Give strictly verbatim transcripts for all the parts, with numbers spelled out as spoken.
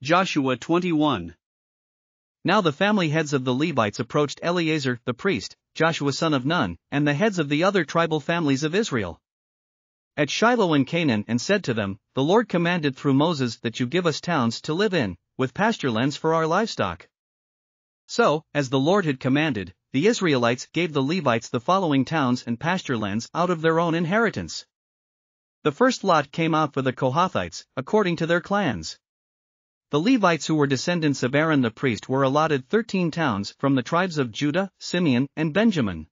Joshua twenty-one. Now the family heads of the Levites approached Eleazar the priest, Joshua son of Nun, and the heads of the other tribal families of Israel at Shiloh in Canaan, and said to them, "The Lord commanded through Moses that you give us towns to live in, with pasture lands for our livestock." So, as the Lord had commanded, the Israelites gave the Levites the following towns and pasture lands out of their own inheritance. The first lot came out for the Kohathites, according to their clans. The Levites who were descendants of Aaron the priest were allotted thirteen towns from the tribes of Judah, Simeon, and Benjamin.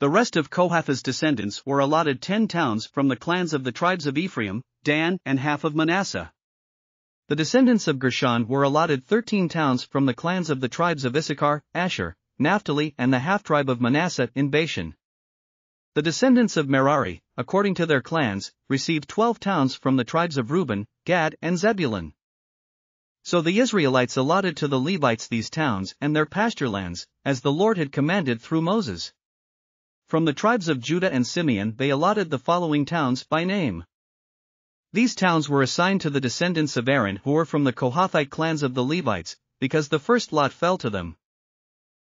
The rest of Kohath's descendants were allotted ten towns from the clans of the tribes of Ephraim, Dan, and half of Manasseh. The descendants of Gershon were allotted thirteen towns from the clans of the tribes of Issachar, Asher, Naphtali, and the half-tribe of Manasseh in Bashan. The descendants of Merari, according to their clans, received twelve towns from the tribes of Reuben, Gad, and Zebulun. So the Israelites allotted to the Levites these towns and their pasture lands, as the Lord had commanded through Moses. From the tribes of Judah and Simeon they allotted the following towns by name. These towns were assigned to the descendants of Aaron who were from the Kohathite clans of the Levites, because the first lot fell to them.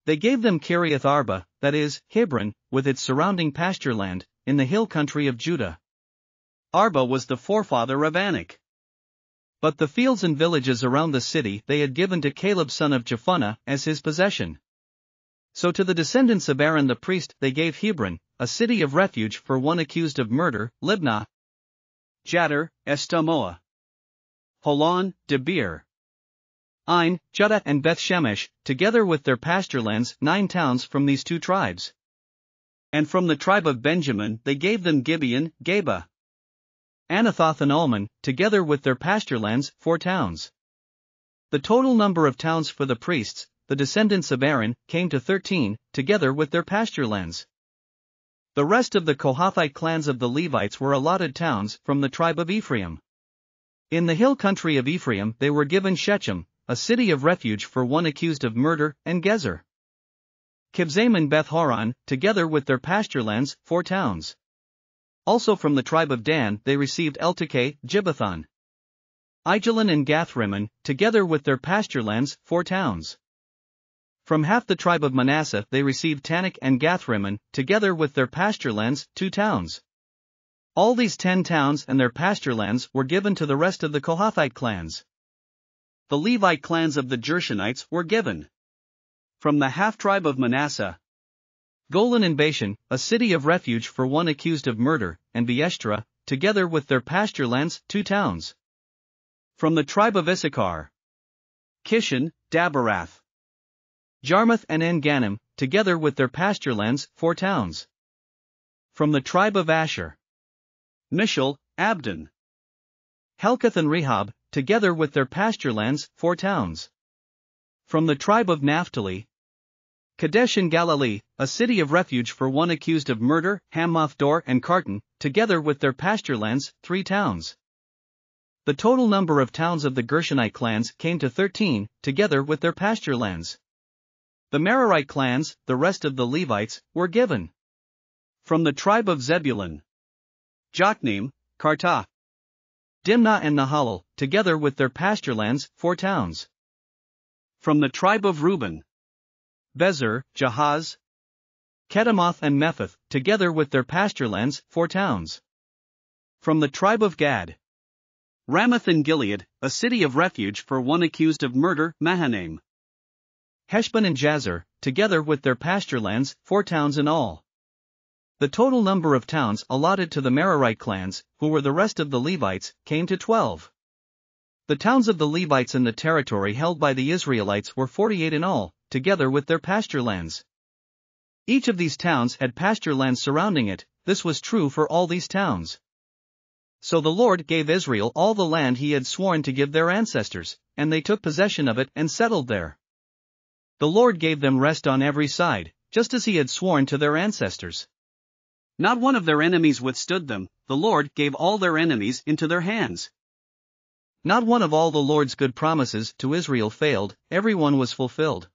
They gave them Kiriath Arba, that is, Hebron, with its surrounding pasture land, in the hill country of Judah. Arba was the forefather of Anak. But the fields and villages around the city they had given to Caleb son of Jephunneh as his possession. So to the descendants of Aaron the priest they gave Hebron, a city of refuge for one accused of murder, Libna, Jattir, Eshtamoa, Holon, Debir, Ain, Judah, and Bethshemesh, together with their pasture lands, nine towns from these two tribes. And from the tribe of Benjamin they gave them Gibeon, Geba, Anathoth, and Almon, together with their pasture lands, four towns. The total number of towns for the priests, the descendants of Aaron, came to thirteen, together with their pasture lands. The rest of the Kohathite clans of the Levites were allotted towns from the tribe of Ephraim. In the hill country of Ephraim they were given Shechem, a city of refuge for one accused of murder, and Gezer, Kibzaim, and Beth Horon, together with their pasture lands, four towns. Also from the tribe of Dan they received Eltekeh, Gibbethon, Ajalon, and Gathrimmon, together with their pasture lands, four towns. From half the tribe of Manasseh they received Tanakh and Gathrimmon, together with their pasture lands, two towns. All these ten towns and their pasture lands were given to the rest of the Kohathite clans. The Levite clans of the Gershonites were given, from the half-tribe of Manasseh, Golan and Bashan, a city of refuge for one accused of murder, and Beeshtra, together with their pasture lands, two towns. From the tribe of Issachar, Kishon, Dabarath, Jarmuth, and En-Ganim, together with their pasture lands, four towns. From the tribe of Asher, Mishal, Abdon, Helkath, and Rehob, together with their pasture lands, four towns. From the tribe of Naphtali, Kadesh in Galilee, a city of refuge for one accused of murder, Hamath Dor, and Kartan, together with their pasture lands, three towns. The total number of towns of the Gershonite clans came to thirteen, together with their pasture lands. The Merarite clans, the rest of the Levites, were given, from the tribe of Zebulun, Jokneam, Kartah, Dimnah, and Nahalal, together with their pasture lands, four towns. From the tribe of Reuben, Bezer, Jahaz, Kedemoth, and Mephath, together with their pasture lands, four towns. From the tribe of Gad, Ramoth and Gilead, a city of refuge for one accused of murder, Mahanaim, Heshbon, and Jazer, together with their pasture lands, four towns in all. The total number of towns allotted to the Merarite clans, who were the rest of the Levites, came to twelve. The towns of the Levites in the territory held by the Israelites were forty-eight in all, together with their pasture lands. Each of these towns had pasture lands surrounding it. This was true for all these towns. So the Lord gave Israel all the land he had sworn to give their ancestors, and they took possession of it and settled there. The Lord gave them rest on every side, just as he had sworn to their ancestors. Not one of their enemies withstood them. The Lord gave all their enemies into their hands. Not one of all the Lord's good promises to Israel failed. Everyone was fulfilled.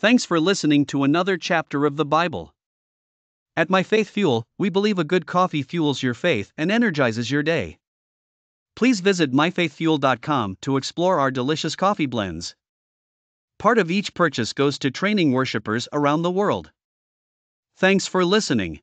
Thanks for listening to another chapter of the Bible. At My Faith Fuel, we believe a good coffee fuels your faith and energizes your day. Please visit my faith fuel dot com to explore our delicious coffee blends. Part of each purchase goes to training worshipers around the world. Thanks for listening.